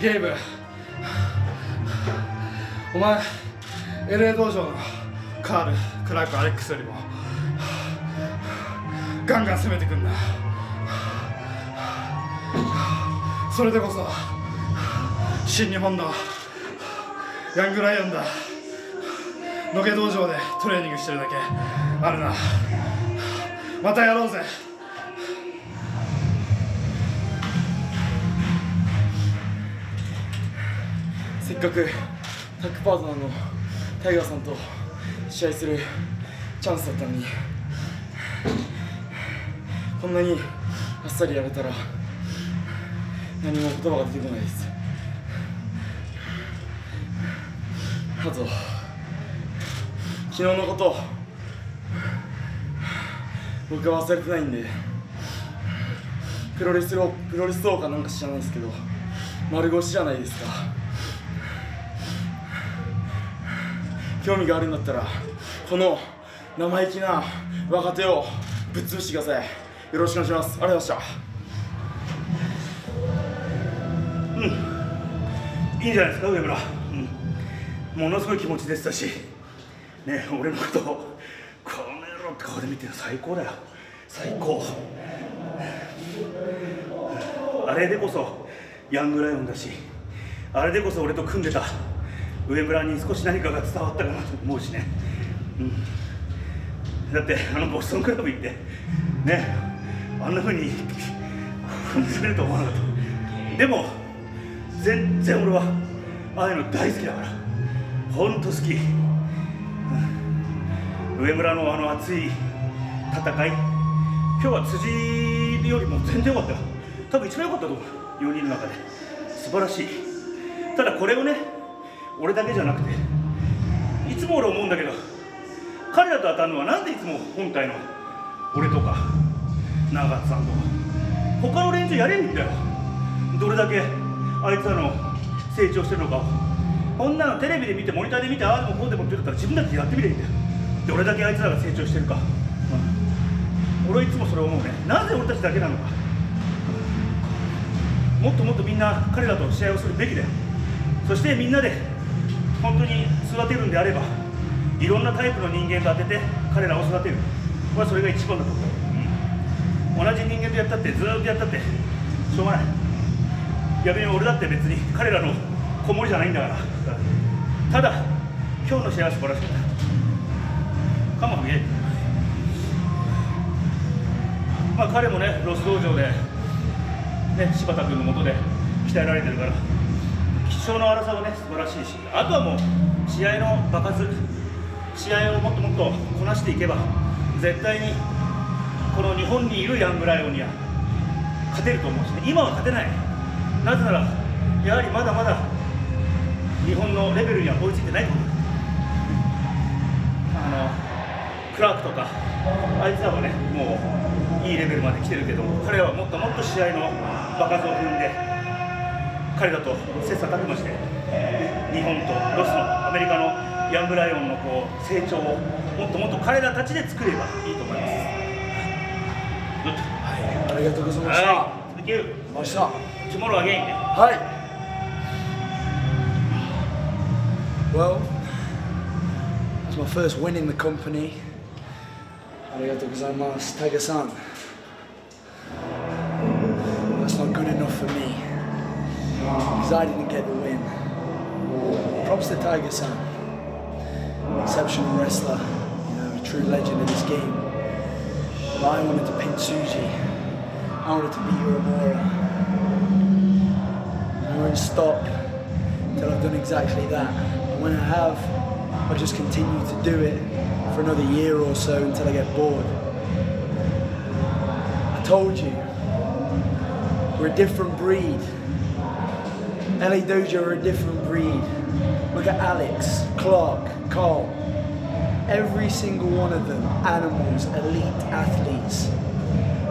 ゲイブ、お前 LA 道場のカール、クラーク、アレックスよりもガンガン攻めてくんな。それでこそ新日本のヤングライオンだ。野毛道場でトレーニングしてるだけあるな。またやろうぜ。せっかくタッグパートナーのタイガーさんと試合するチャンスだったのに、こんなにあっさりやれたら何も言葉が出てこないです。あと昨日のことを僕は忘れてないんで、プロレス王かなんか知らないですけど、丸腰じゃないですか。興味があるんだったらこの生意気な若手をぶっ潰してください。よろしくお願いします。ありがとうございました。うん、いいんじゃないですか上村。うん、ものすごい気持ちでしたしね、俺のことをこの野郎って顔で見てるの最高だよ。最高。あれでこそヤングライオンだし、あれでこそ俺と組んでた上村に少し何かが伝わったかなと思うしね。うん、だってボストンクラブ行ってね、あんなふうに踏んでると思わなかった。でも全然俺はああいうの大好きだから、ほんと好き。うん、上村の熱い戦い、今日は辻よりも全然良かったよ。多分一番良かったと思う、4人の中で素晴らしい。ただこれをね、俺だけじゃなくて、いつも俺思うんだけど、彼らと当たるのはなんでいつも本体の俺とか長津さんとか他の連中やれんだよ。どれだけあいつらの成長してるのか、こんなのテレビで見てモニターで見てああでもこうでもって言ったら自分だってやってみればいいんだよ。どれだけあいつらが成長してるか、うん、俺はいつもそれ思うね。なぜ俺たちだけなのか。もっともっとみんな彼らと試合をするべきだよ。そしてみんなで本当に育てるんであれば、いろんなタイプの人間と当てて彼らを育てる、まあ、それが一番だと思う。同じ人間とやったってずーっとやったってしょうがない。逆に俺だって別に彼らの子守じゃないんだから。ただ今日の試合は素晴らしかった。カモフゲ、まあ彼もねロス道場で、ね、柴田君の下で鍛えられてるから、貴重な荒さもね素晴らしいし、あとはもう試合の場数、試合をもっともっとこなしていけば絶対にこの日本にいるヤングライオンには勝てると思うしね。今は勝てない。なぜならやはりまだまだ日本のレベルには追いついてないと思う。クラークとかあいつらはねもういいレベルまで来てるけど、彼らはもっともっと試合の場数を踏んで彼らと切磋琢磨して、日本とロスのアメリカのヤングライオンのこう成長をもっともっと彼らたちで作ればいいと思います。はい、ありがとうございました。はい、Thank you。明日。Tomorrow again。はい。Well, that's my first win in the company. ありがとうございます、タイガーさん。That's not good enough for me. Because I didn't get the win. Props to Tiger Sam, exceptional wrestler, you know, a true legend in this game. But I wanted to pin Tsuji. I wanted to beat Uemura. I won't stop until I've done exactly that. And when I have, I'll just continue to do it for another year or so until I get bored. I told you, we're a different breed. LA Dojo are a different breed. Look at Alex, Clark, Carl. Every single one of them, animals, elite athletes.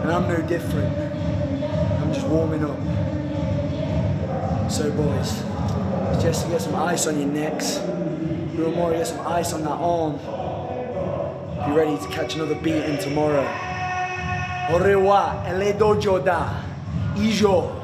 And I'm no different. I'm just warming up. So boys, Jesse, get some ice on your necks. Uemura, get some ice on that arm. Be ready to catch another beating tomorrow. Orewa, LA Dojo da. Ijo.